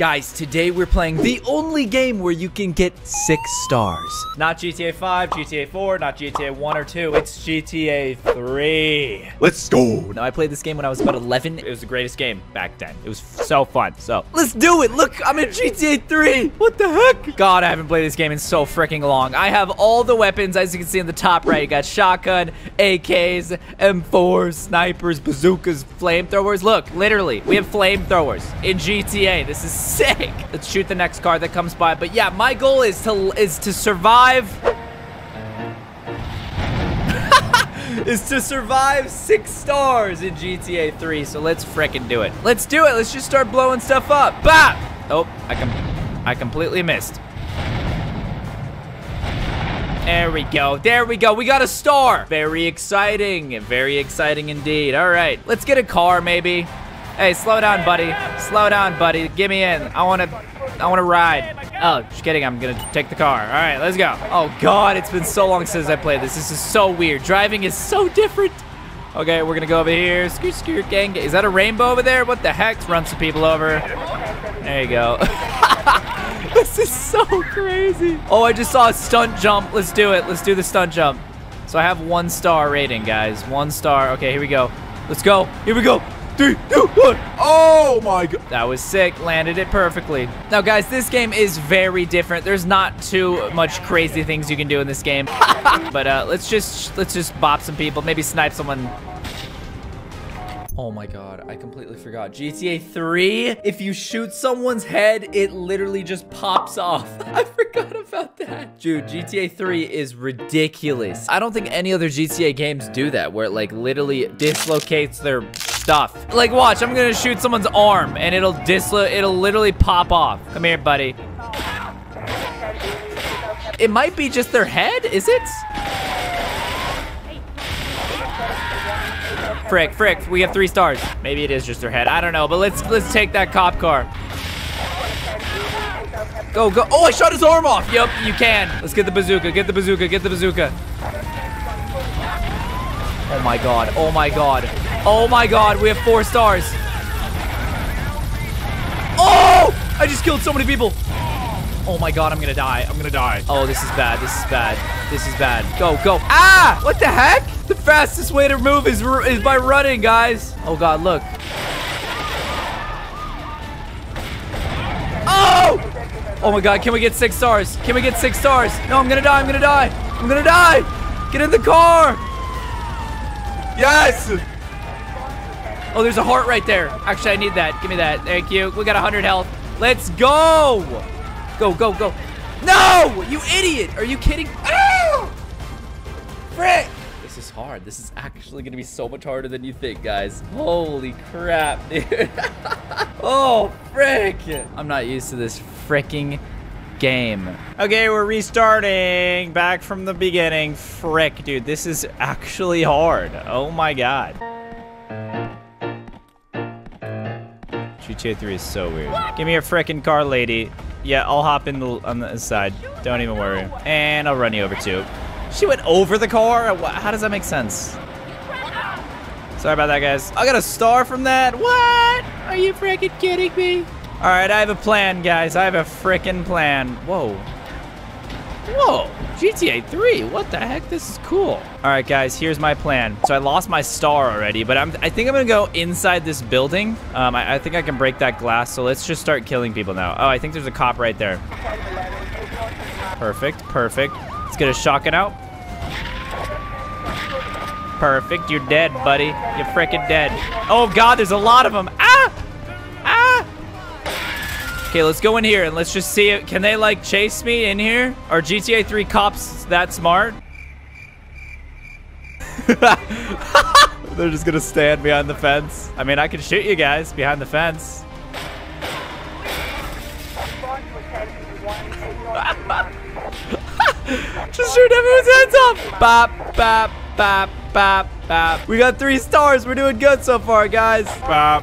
Guys, today we're playing the only game where you can get 6 stars. Not GTA 5, GTA 4, not GTA 1 or 2. It's GTA 3. Let's go. Now, I played this game when I was about 11. It was the greatest game back then. It was so fun. So let's do it. Look, I'm in GTA 3. What the heck? God, I haven't played this game in so freaking long. I have all the weapons, as you can see in the top right. You got shotgun, AKs, M4s, snipers, bazookas, flamethrowers. Look, literally, we have flamethrowers in GTA. This is sick. Let's shoot the next car that comes by. But yeah, my goal is to survive is to survive 6 stars in GTA 3. So let's freaking do it. Let's do it. Let's just start blowing stuff up. Bop. Oh, I completely missed. There we go. There we go. We got a star. Very exciting. Very exciting indeed. All right. Let's get a car maybe. Hey, slow down, buddy. Slow down, buddy. Give me in. I wanna ride. Oh, just kidding. I'm gonna take the car. All right, let's go. Oh God, it's been so long since I played this. This is so weird. Driving is so different. Okay, we're gonna go over here. Skirt, skirt, gang. Is that a rainbow over there? What the heck? Run some people over. There you go. This is so crazy. Oh, I just saw a stunt jump. Let's do it. Let's do the stunt jump. So I have 1 star rating, guys. 1 star. Okay, here we go. Let's go. Here we go. 3, 2, 1. Oh my God. That was sick. Landed it perfectly. Now, guys, this game is very different. There's not too much crazy things you can do in this game. But let's just bop some people. Maybe snipe someone. Oh my God, I completely forgot. GTA 3, if you shoot someone's head, it literally just pops off. I forgot about that. Dude, GTA 3 is ridiculous. I don't think any other GTA games do that, where it like literally dislocates their stuff. Like, watch, I'm gonna shoot someone's arm and it'll literally pop off. Come here, buddy. It might be just their head, is it? Frick, frick, we have 3 stars. Maybe it is just her head. I don't know, but let's take that cop car. Go, go. Oh, I shot his arm off. Yep, you can. Let's get the bazooka, get the bazooka, get the bazooka. Oh my God, oh my God. Oh my God, we have 4 stars. Oh, I just killed so many people. Oh my God, I'm gonna die, I'm gonna die. Oh, this is bad, this is bad, this is bad. Go, go. Ah, what the heck? The fastest way to move is by running, guys. Oh God, look. Oh! Oh my God, can we get 6 stars? Can we get 6 stars? No, I'm gonna die, I'm gonna die. I'm gonna die. Get in the car. Yes! Oh, there's a heart right there. Actually, I need that. Give me that. Thank you. We got 100 health. Let's go. Go, go, go. No! You idiot! Are you kidding? Oh! Frick! This is hard. This is actually gonna be so much harder than you think, guys. Holy crap, dude. Oh, frick. I'm not used to this freaking game. Okay, we're restarting. Back from the beginning. Frick, dude. This is actually hard. Oh my God. GTA 3 is so weird. Give me your frickin' car, lady. Yeah, I'll hop in on the side. Don't even worry. And I'll run you over, too. She went over the car? How does that make sense? Sorry about that, guys. I got a star from that. What? Are you freaking kidding me? All right, I have a plan, guys. I have a freaking plan. Whoa. Whoa. GTA 3. What the heck? This is cool. All right, guys. Here's my plan. So I lost my star already, but I think I'm going to go inside this building. I think I can break that glass, so let's just start killing people now. Oh, I think there's a cop right there. Perfect. Perfect. Let's get a shotgun out. Perfect. You're dead, buddy. You're freaking dead. Oh, God, there's a lot of them. Ah! Ah! Okay, let's go in here and let's just see it. Can they, like, chase me in here? Are GTA 3 cops that smart? They're just going to stand behind the fence. I mean, I can shoot you guys behind the fence. Just shoot everyone's heads off! Bop, bop, bop, bop, bop. We got 3 stars. We're doing good so far, guys. Bop.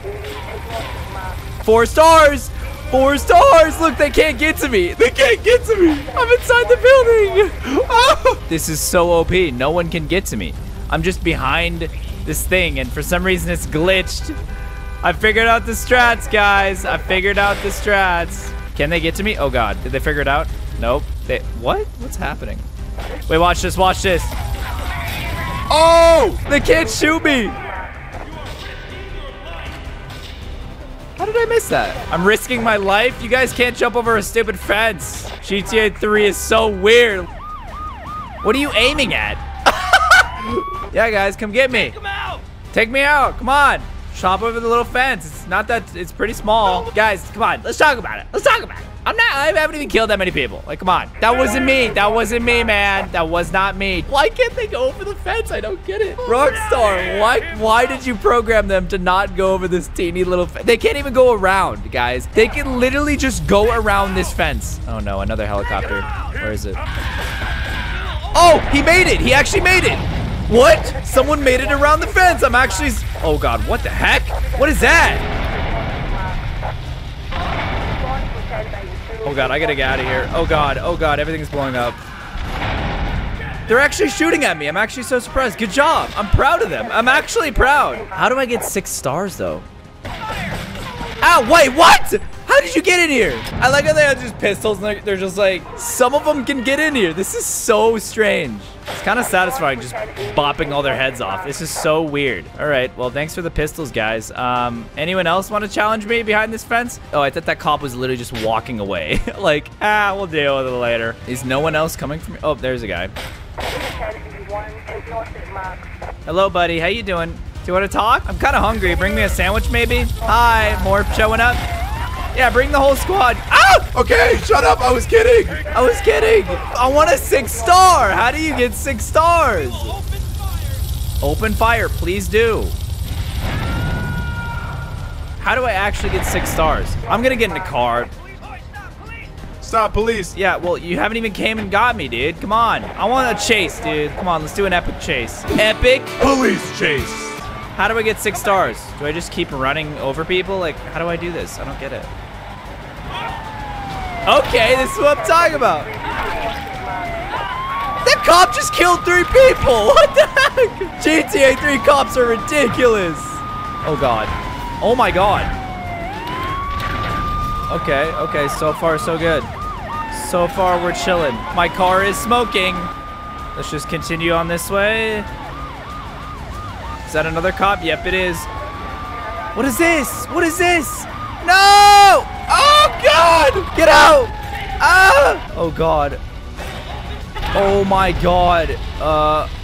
4 stars! 4 stars! Look, they can't get to me. They can't get to me. I'm inside the building. Oh. This is so OP. No one can get to me. I'm just behind this thing, and for some reason, it's glitched. I figured out the strats, guys. I figured out the strats. Can they get to me? Oh, God. Did they figure it out? Nope. They... What? What's happening? Wait, watch this. Watch this. Oh! They can't shoot me. How did I miss that? I'm risking my life. You guys can't jump over a stupid fence. GTA 3 is so weird. What are you aiming at? Yeah, guys, come get me. Take me out. Come on. Chop over the little fence. It's not that, it's pretty small. Guys, come on, let's talk about it. Let's talk about it. I haven't even killed that many people. Like, come on. That wasn't me. That wasn't me, man. That was not me. Why can't they go over the fence? I don't get it. Rockstar, why did you program them to not go over this teeny little fence? They can't even go around, guys. They can literally just go around this fence. Oh no, another helicopter. Where is it? Oh, he made it. He actually made it. What? Someone made it around the fence. I'm actually, oh God, what the heck? What is that? Oh God, I gotta get out of here. Oh God, everything's blowing up. They're actually shooting at me. I'm actually so surprised. Good job. I'm proud of them. I'm actually proud. How do I get 6 stars though? Ow, wait, what? How did you get in here? I like how they have just pistols and they're just like, some of them can get in here. This is so strange. It's kind of satisfying just bopping all their heads off. This is so weird. All right, well, thanks for the pistols, guys. Anyone else want to challenge me behind this fence? Oh, I thought that cop was literally just walking away. Like, ah, we'll deal with it later. Is no one else coming from me? Oh, there's a guy. Hello, buddy. How you doing? Do you want to talk? I'm kind of hungry. Bring me a sandwich, maybe? Hi, Morph showing up. Yeah, bring the whole squad. Ah! Okay, shut up. I was kidding. I was kidding. I want a 6 star. How do you get 6 stars? Open fire, please do. How do I actually get 6 stars? I'm gonna get in the car. Stop, police. Yeah, well, you haven't even came and got me, dude. Come on. I want a chase, dude. Come on, let's do an epic chase. Epic police chase. How do I get 6 stars? Do I just keep running over people? Like, how do I do this? I don't get it. Okay, this is what I'm talking about. That cop just killed 3 people. What the heck? GTA 3 cops are ridiculous. Oh, God. Oh, my God. Okay, okay. So far, so good. So far, we're chilling. My car is smoking. Let's just continue on this way. Is that another cop? Yep, it is. What is this? What is this? No! Oh, God! Get out! Ah! Oh, God. Oh, my God.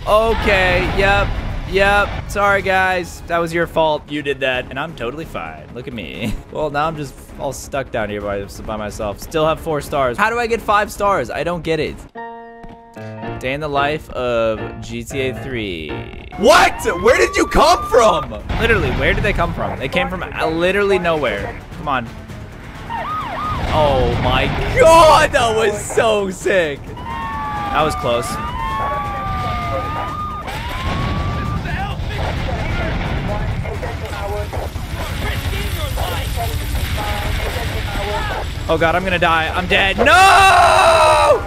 Okay. Yep. Yep. Sorry, guys. That was your fault. You did that. And I'm totally fine. Look at me. Well, now I'm just all stuck down here by myself. Still have 4 stars. How do I get 5 stars? I don't get it. Day in the life of GTA 3. What? Where did you come from? Literally, where did they come from? They came from literally nowhere. Come on. Oh my God, that was so sick. That was close. Oh God, I'm gonna die. I'm dead. No!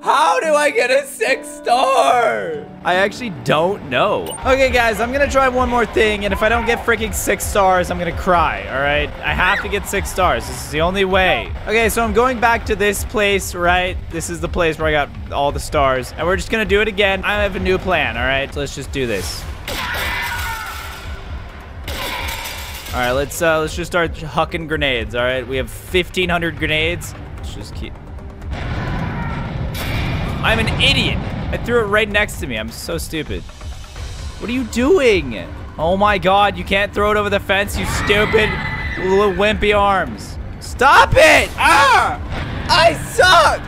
How do I get a 6 star? I actually don't know. Okay, guys, I'm gonna try one more thing, and if I don't get freaking 6 stars, I'm gonna cry, all right? I have to get 6 stars. This is the only way. Okay, so I'm going back to this place, right? This is the place where I got all the stars, and we're just gonna do it again. I have a new plan, all right? So let's just do this. All right, let's just start hucking grenades, all right? We have 1,500 grenades. Let's just keep... I'm an idiot. I threw it right next to me. I'm so stupid. What are you doing? Oh my God, you can't throw it over the fence, you stupid little wimpy arms. Stop it! Ah! I suck!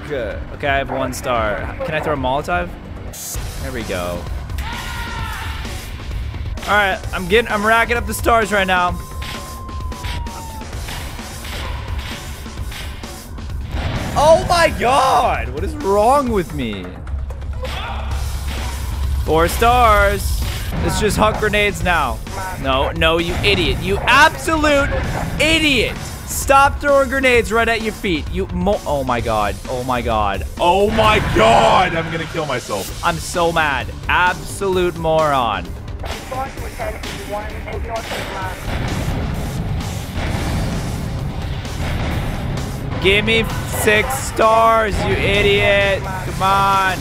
Okay, I have 1 star. Can I throw a Molotov? There we go. All right, I'm racking up the stars right now. Oh my God, what is wrong with me? 4 stars. Let's just huck grenades now. No, no, you idiot. You absolute idiot. Stop throwing grenades right at your feet. Oh my God. Oh my God. Oh my God, I'm gonna kill myself. I'm so mad. Absolute moron. 1 is north of land. Give me 6 stars, you idiot! Come on!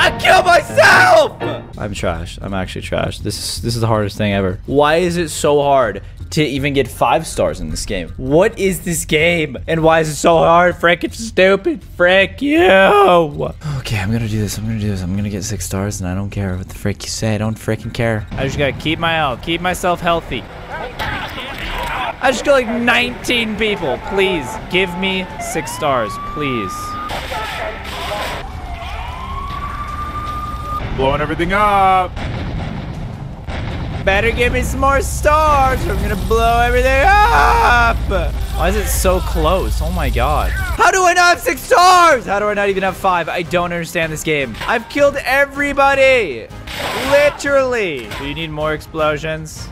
I killed myself! I'm trash. I'm actually trash. This is the hardest thing ever. Why is it so hard to even get 5 stars in this game? What is this game? And why is it so hard? Frick, it's stupid. Frick you. Okay, I'm gonna do this. I'm gonna do this. I'm gonna get 6 stars and I don't care what the frick you say. I don't freaking care. I just gotta keep my health. Keep myself healthy. I just got like 19 people. Please, give me 6 stars. Please. Blowing everything up. Better give me some more stars or I'm gonna blow everything up! Why is it so close? Oh my god. How do I not have 6 stars? How do I not even have 5? I don't understand this game. I've killed everybody! Literally! Do you need more explosions?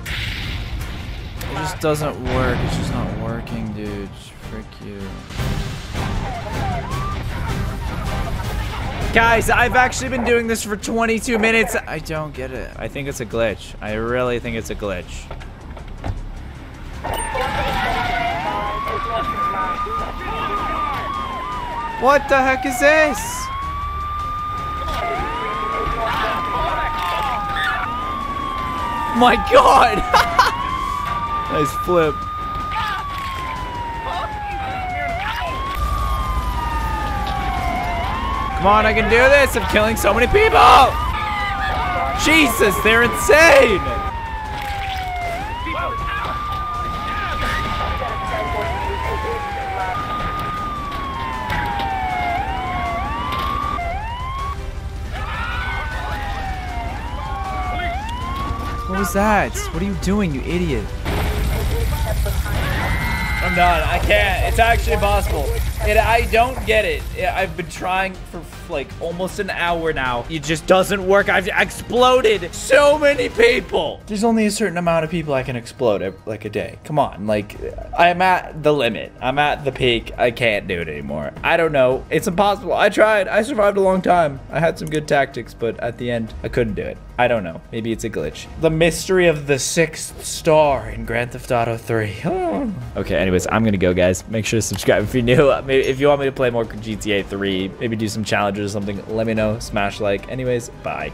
It just doesn't work. It's just not working, dude. Frick you. Guys, I've actually been doing this for 22 minutes. I don't get it. I think it's a glitch. I really think it's a glitch. What the heck is this? My god! Nice flip. Come on, I can do this! I'm killing so many people! Jesus, they're insane! What was that? What are you doing, you idiot? I'm not. I can't. It's actually impossible. I don't get it. I've been trying for like almost an hour now. It just doesn't work. I've exploded so many people. There's only a certain amount of people I can explode like a day. Come on, like I'm at the limit. I'm at the peak. I can't do it anymore. I don't know. It's impossible. I tried. I survived a long time. I had some good tactics, but at the end, I couldn't do it. I don't know. Maybe it's a glitch. The mystery of the 6th star in Grand Theft Auto 3. Oh. Okay, anyways, I'm gonna go, guys. Make sure to subscribe if you're new. Maybe if you want me to play more GTA 3, maybe do some challenges or something, let me know. Smash like. Anyways, bye.